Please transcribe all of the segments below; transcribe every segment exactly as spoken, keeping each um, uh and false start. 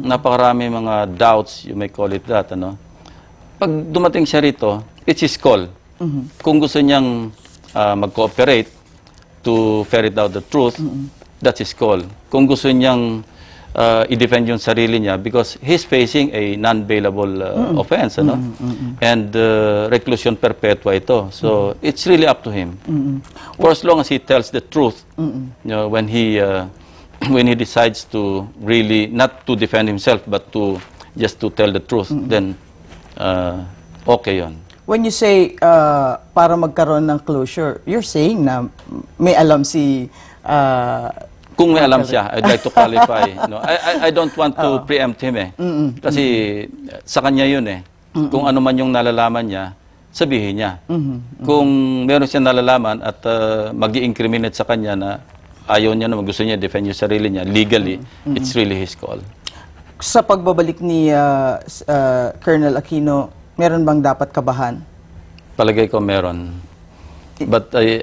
Napakarami mga doubts, you may call it that, ano? Pag dumating siya rito, it's his call. Mm-hmm. Kung gusto niyang uh, mag-cooperate to ferret out the truth, mm-hmm. that's his call. Kung gusto niyang uh, i-defend yung sarili niya, because he's facing a non-bailable uh, mm-hmm. offense, ano? Mm-hmm. And uh, reclusion perpetua ito. So, mm-hmm. it's really up to him. Mm-hmm. For as long as he tells the truth, mm-hmm. you know, when he... Uh, when he decides to really, not to defend himself, but to just to tell the truth, mm-hmm. then uh, okay yon. When you say uh, para magkaroon ng closure, you're saying na may alam si... Uh, Kung may alam siya, I'd like to qualify. No? I, I, I don't want to oh. preempt him eh. Mm-mm. Kasi mm-mm. sa kanya yun eh. Mm-mm. Kung ano man yung nalalaman niya, sabihin niya. Mm-hmm. Kung meron siya nalalaman at uh, mag-i-incriminate sa kanya na ayaw niya naman, gusto niya, defend yung sarili niya, legally, mm-hmm. it's really his call. Sa pagbabalik ni uh, uh, Colonel Aquino, meron bang dapat kabahan? Palagay ko meron. But ay,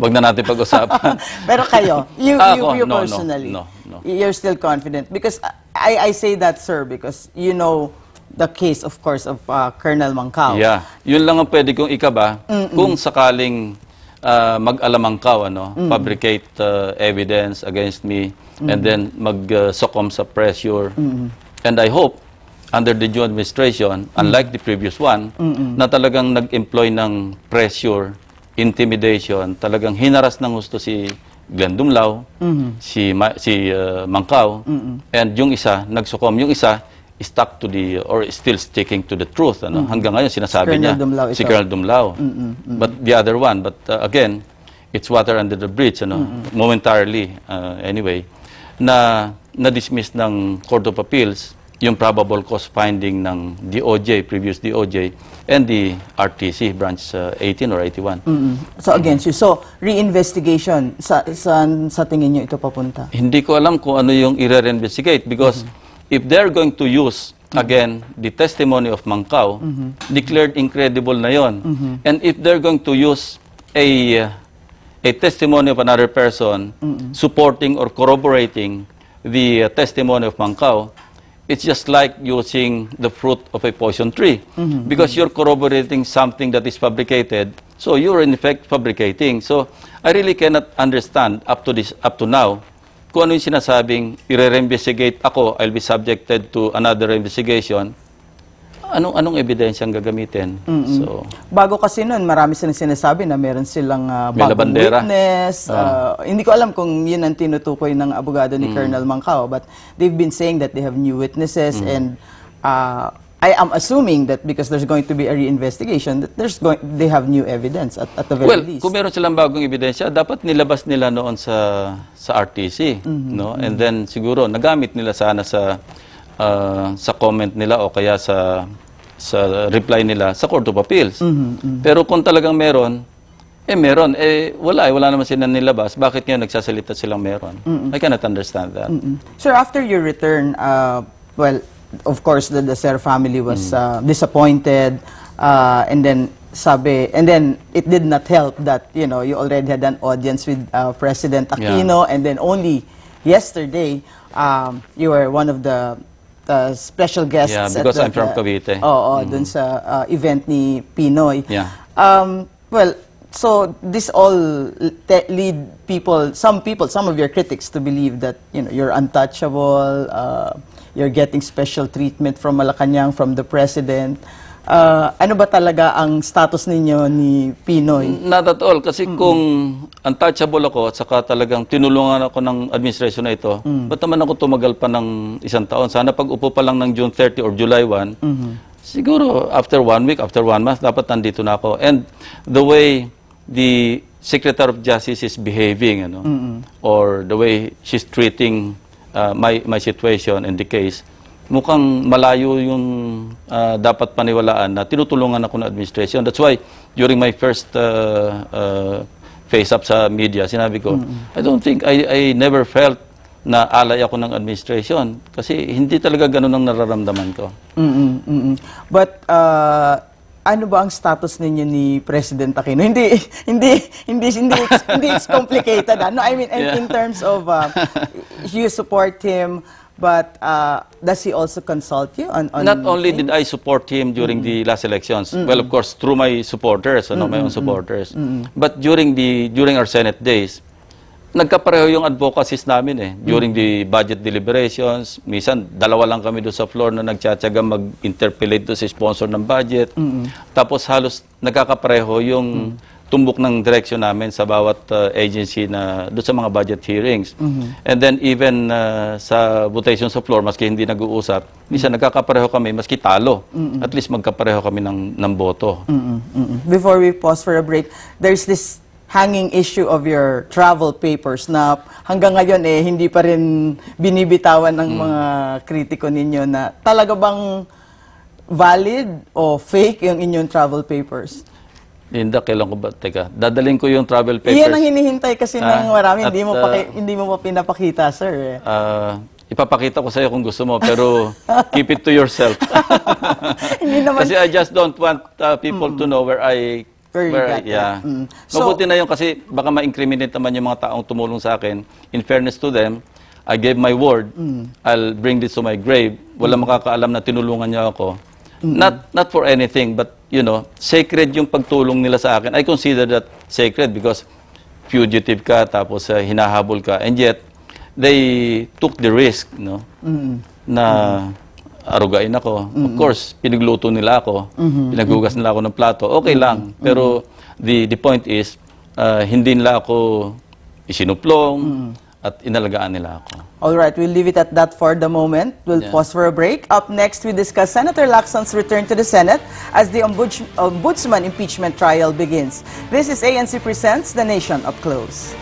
wag na natin pag-usapan. Pero kayo, you, ah, you, oh, you no, personally, no, no, no. you're still confident? Because I, I say that, sir, because you know the case, of course, of uh, Colonel Mancao. Yeah. Yun lang ang pwede kong ikaba, mm-mm. kung sakaling... Uh, mag-alamangkaw, ano? Mm. Fabricate uh, evidence against me, mm. and then mag-succumb uh, sa pressure. Mm. And I hope, under the new administration, mm. unlike the previous one, mm-mm. na talagang nag-employ ng pressure, intimidation, talagang hinaras ng gusto si Glenn Dumlao, mm-hmm. si, Ma si uh, Mancao, mm-hmm. and yung isa, nag-succumb. Yung isa, stuck to the, or still sticking to the truth, ano? Mm-hmm. Hanggang ngayon, sinasabi Colonel niya, Dumlao si Carl Dumlao. Mm-hmm. But the other one, but uh, again, it's water under the bridge, ano, mm-hmm. momentarily, uh, anyway, na na-dismiss ng Court of Appeals yung probable cause finding ng D O J, previous D O J, and the R T C, branch uh, eighteen or eighty-one. Mm-hmm. So against you. So, re-investigation, sa, saan sa tingin nyo ito papunta? Hindi ko alam kung ano yung i-re-investigate because mm-hmm. if they're going to use again, the testimony of Mancao, mm-hmm. declared incredible na yon. Mm-hmm. And if they're going to use a, a testimony of another person, mm-hmm. supporting or corroborating the uh, testimony of Mancao, it's just like using the fruit of a poison tree. Mm-hmm. Because you're corroborating something that is fabricated, so you're in effect fabricating. So I really cannot understand up to this, up to now, kung ano yung sinasabing, i-re-investigate ako, I'll be subjected to another investigation, anong, anong ebidensya ang gagamitin? Mm -mm. So, bago kasi nun, marami silang sinasabi na meron silang uh, bagong witness. Uh, uh, hindi ko alam kung yun ang tinutukoy ng abogado ni mm. Colonel Mancao, but they've been saying that they have new witnesses, mm. and uh, I am assuming that because there's going to be a re-investigation, that there's going, they have new evidence at, at the very well, least. Well, kung meron silang bagong ebidensya, dapat nilabas nila noon sa, sa R T C. Mm-hmm, no? Mm-hmm. And then siguro, nagamit nila sana sa, uh, sa comment nila o kaya sa, sa reply nila sa Court of Appeals. Mm-hmm, mm-hmm. Pero kung talagang meron, eh meron, eh wala, eh, wala naman sila nilabas. Bakit nga nagsasalita silang meron? Mm-hmm. I cannot understand that. Mm-hmm. Sir, after your return, uh, well, of course, the Dacer family was uh, disappointed, uh, and then sabi, and then it did not help that you know you already had an audience with uh, President Aquino, yeah. and then only yesterday um, you were one of the uh, special guests. Yeah, because at the, I'm from Cavite. Uh, oh, oh mm-hmm. dun sa uh, event ni Pinoy. Yeah. Um, well, so this all te lead people, some people, some of your critics, to believe that you know you're untouchable. Uh, You're getting special treatment from Malacanang, from the President. Uh, ano ba talaga ang status ninyo ni Pinoy? Not at all. Kasi mm-hmm. kung untouchable ako at saka talagang tinulungan ako ng administration na ito, mm-hmm. ba't naman ako tumagal pa ng isang taon? Sana pag-upo pa lang ng June thirty or July first, mm-hmm. siguro after one week, after one month, dapat nandito na ako. And the way the Secretary of Justice is behaving, ano, mm-hmm. or the way she's treating Uh, my, my situation and the case, mukhang malayo yung uh, dapat paniwalaan na tinutulungan ako ng administration. That's why during my first uh, uh, face-up sa media, sinabi ko, mm-hmm. I don't think, I, I never felt na alay ako ng administration kasi hindi talaga ganun ang nararamdaman ko. Mm-hmm, mm-hmm. But, uh, ano ba ang status ninyo ni President Aquino? Hindi, hindi, hindi, hindi, it's, hindi it's complicated. Ah. No, I mean, yeah. in terms of, uh, you support him, But uh, does he also consult you on, on Not only things? Did I support him during mm-hmm. the last elections. Mm-hmm. Well, of course, through my supporters, ano, mm-hmm. my own supporters. Mm-hmm. But during the during our Senate days, nagkapareho yung advocacies namin eh. During mm-hmm. the budget deliberations, minsan dalawa lang kami doon sa floor na nagtsatsaga mag-interpellate doon sa sponsor ng budget. Mm-hmm. Tapos halos nagkakapareho yung mm-hmm. tumbok ng direksyon namin sa bawat uh, agency na doon sa mga budget hearings. Mm-hmm. And then even uh, sa votation sa floor, maski hindi nag-uusap, minsan mm-hmm. nagkakapareho kami, maski talo. Mm-hmm. At least magkapareho kami ng, ng boto. Mm-hmm. Mm-hmm. Before we pause for a break, there's this hanging issue of your travel papers na hanggang ngayon eh, hindi pa rin binibitawan ng mm-hmm. mga kritiko ninyo na talaga bang valid o fake yung inyong travel papers? Linda, kailan ko ba? Teka, dadalhin ko yung travel papers. Iyan ang hinihintay kasi ah, ng marami. At, hindi, mo uh, hindi mo pa pinapakita, sir. Eh. Uh, ipapakita ko sa'yo kung gusto mo, pero keep it to yourself. Hindi naman. Kasi I just don't want uh, people mm. to know where I... Where, where I, yeah. Mm. So, mabuti na yun kasi baka ma-incriminate naman yung mga taong tumulong sa akin. In fairness to them, I gave my word. Mm. I'll bring this to my grave. Wala mm. makakaalam na tinulungan niya ako. Mm-hmm. Not not for anything, but you know, sacred yung pagtulong nila sa akin. I consider that sacred because fugitive ka, tapos uh, hinahabol ka, and yet they took the risk, no, mm-hmm. na arugain ako. Mm-hmm. Of course, pinagluto nila ako, mm-hmm. pinaghugas nila ako ng plato. Okay mm-hmm. lang, pero mm-hmm. the the point is, uh, hindi nila ako isinuplong, mm-hmm. at inalagaan nila ako. All right, we'll leave it at that for the moment. We'll yeah. pause for a break. Up next, we discuss Senator Lacsan's return to the Senate as the Ombuds Ombudsman impeachment trial begins. This is A N C Presents The Nation Up Close.